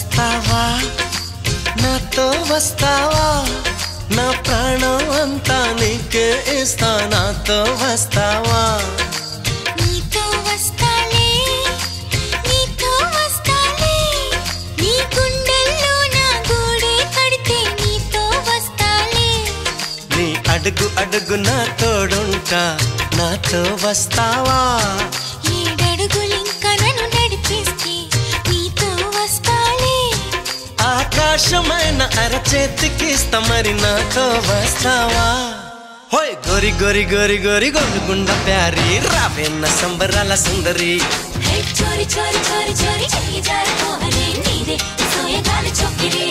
ವಸ್ತಾವಾ ನಾಥೋ ವಸ್ತಾವಾ ನಾ ಪ್ರಾಣವಂತ ನಿಕ್ಕೆ ಇಸ್ತ ನಾಥೋ ವಸ್ತಾವಾ అడుగు అడుగు నా తోడుంటా నాతో వస్తావా ఏడడుగులింక నన్ను నడిపిస్తే నీతో వస్తాలే ఆకాశమైన అరచేతికిస్తా మరి నాతో వస్తావా होय गोरी गोरी गोरी गोरी गोल गुंडा प्यारी रावे न संबराला सुंदरी हे चोरी चोरी चोरी चोरी चली जा रे कोहरे नीरे सोये गाल छोकरी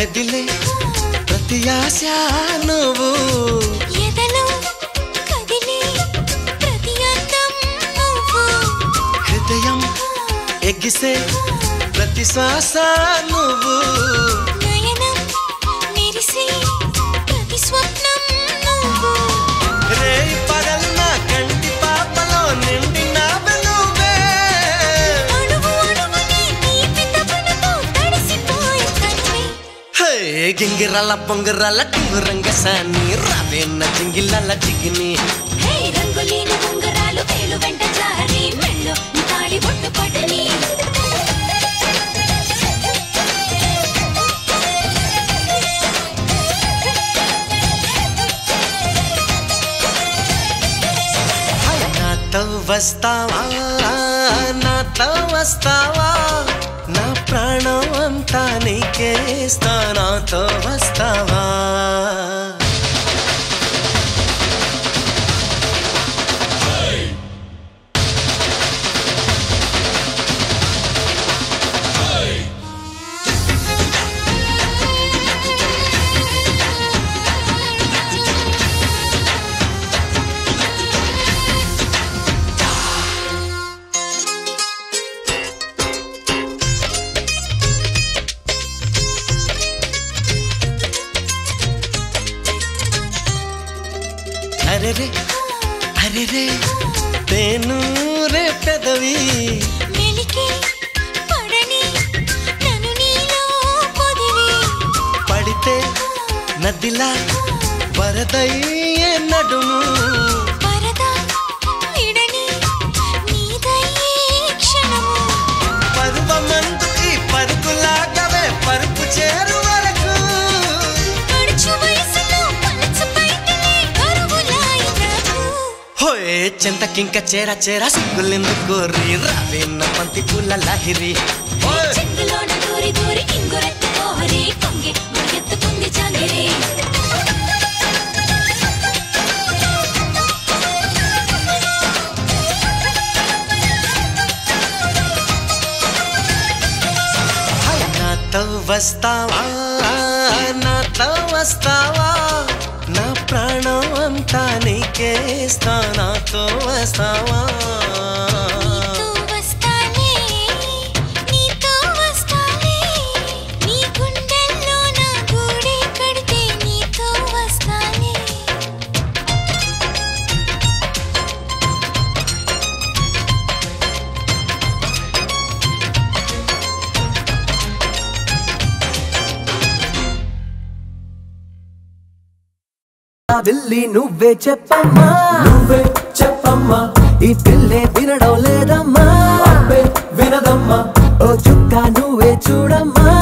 మెదిలే ప్రతి ఆశ నువ్వు ఎదలో కదిలే ప్రతి అర్థం నువ్వు హృదయం ఎగిసే ప్రతి శ్వాస నువ్వు నయనం మెరిసే ప్రతి స్వప్నం నువ్వు రే పగల నా కంటి పాపలో నిండి నావనువే అణువు అణువుని నీ పితపనతో తడిసిపోయి కన్వే गिंगिराला पंगराला टुंगरंग सानी रावे न चिंगिलाला चिगनी हे रंगुलीन पंगरालो वेलु वेंट जारी मेल्लो निताली बोट्टु पडनी नाथो वस्तावा ना प्राणवंत नीके नाथो वस्तावा अरे रे तेनु रे पदवी मेलिके पड़नी ननु नीलो पदवी पड़ते नदिला वरदये नडुमु वरद इडनी नीदये क्षणमु पर्वमंतु परुकुलागवे परुपु चेरुवे చింతకింక చేరా చేరా సిగ్గులెందు కోరి రావే నా పంతి పూల లహిరి చెట్టులోన దూరి దూరి ఇంగురెత్త కోరి కొంగే మురిగెత్తుకుంది జాంగిరి నాథో వస్తావా నాథో వస్తావా నా ప్రాణవంత నీకే నాథో వస్తావా నీతో వస్తానే నీ గుండెల్లో నా గూడే కడితే నీతో వస్తానే పిల్లి నువ్వే చెప్పమ్మా ఈ పిల్లే వినడం లేదమ్మా వినదమ్మా ఓ చుక్క నువ్వే చూడమ్మా